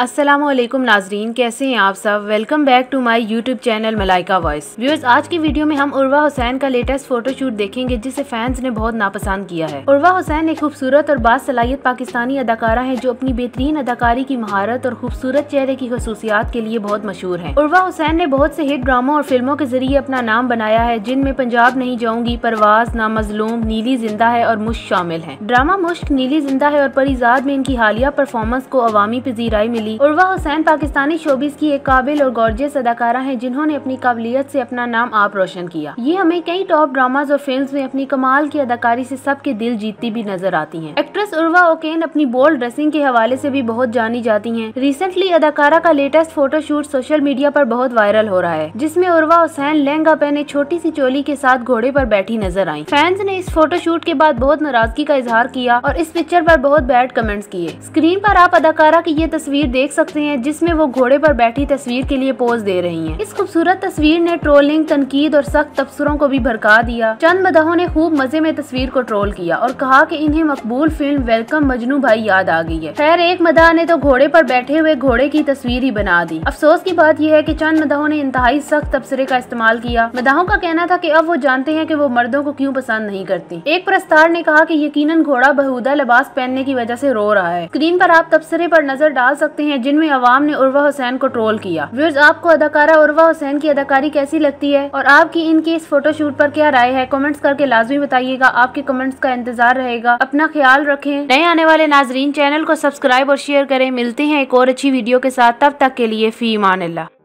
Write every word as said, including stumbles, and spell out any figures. अस्सलामुअलैकुम नाजरीन, कैसे हैं आप सब। Welcome back to my YouTube channel Malaika voice. Viewers, आज की वीडियो में हम उर्वा हुसैन का लेटेस्ट फोटोशूट देखेंगे जिसे फैंस ने बहुत नापसंद किया है। उर्वा हुसैन एक खूबसूरत और बासलाहियत पाकिस्तानी अदाकारा हैं जो अपनी बेहतरीन अदाकारी की महारत और खूबसूरत चेहरे की खसूसियात के लिए बहुत मशहूर हैं। उर्वा हुसैन ने बहुत से हिट ड्रामों और फिल्मों के जरिए अपना नाम बनाया है जिनमें पंजाब नहीं जाऊंगी, परवाज, ना मजलूम, नीली जिंदा है और मुश्क शामिल है। ड्रामा मुश्क, नीली जिंदा है और परिजाद में इनकी हालिया परफॉर्मेंस को अवामी पजीराई मिली। उर्वा हुसैन पाकिस्तानी शोबिस की एक काबिल और गॉर्जियस अदाकारा हैं जिन्होंने अपनी काबिलियत से अपना नाम आप रोशन किया। ये हमें कई टॉप ड्रामाज और फिल्म्स में अपनी कमाल की अदाकारी से सबके दिल जीतती भी नजर आती हैं। एक्ट्रेस उर्वा होकैन अपनी बोल्ड ड्रेसिंग के हवाले से भी बहुत जानी जाती हैं। रिसेंटली अदाकारा का लेटेस्ट फोटोशूट सोशल मीडिया पर बहुत वायरल हो रहा है जिसमें उर्वा हुसैन लहंगा पहने छोटी सी चोली के साथ घोड़े पर बैठी नजर आई। फैंस ने इस फोटोशूट के बाद बहुत नाराजगी का इजहार किया और इस पिक्चर पर बहुत बैड कमेंट्स किए। स्क्रीन पर आप अदाकारा की ये तस्वीर देख सकते हैं जिसमें वो घोड़े पर बैठी तस्वीर के लिए पोज दे रही हैं। इस खूबसूरत तस्वीर ने ट्रोलिंग, तनकीद और सख्त तबसरों को भी भड़का दिया। चंद मदहों ने खूब मजे में तस्वीर को ट्रोल किया और कहा कि इन्हें मकबूल फिल्म वेलकम मजनू भाई याद आ गई है। खैर, एक मदाह ने तो घोड़े पर बैठे हुए घोड़े की तस्वीर ही बना दी। अफसोस की बात यह है कि चंद मदहों ने इंतहाई सख्त तबसरे का इस्तेमाल किया। मदाहों का कहना था कि अब वो जानते हैं कि वो मर्दों को क्यों पसंद नहीं करती। एक प्रस्तार ने कहा कि यकीनन घोड़ा बहुदा लिबास पहनने की वजह से रो रहा है। स्क्रीन पर आप तबसरे पर नजर डाल सकते हैं जिनमें अवाम ने उर्वा हुसैन को ट्रोल किया। व्यूअर्स, आपको अदाकारा उर्वा हुसैन की अदाकारी कैसी लगती है और आपकी इनके इस फोटोशूट पर क्या राय है, कमेंट्स करके लाजमी बताइएगा। आपके कमेंट्स का इंतजार रहेगा। अपना ख्याल रखें। नए आने वाले नाजरीन, चैनल को सब्सक्राइब और शेयर करें। मिलते हैं एक और अच्छी वीडियो के साथ, तब तक के लिए फी मान अल्लाह।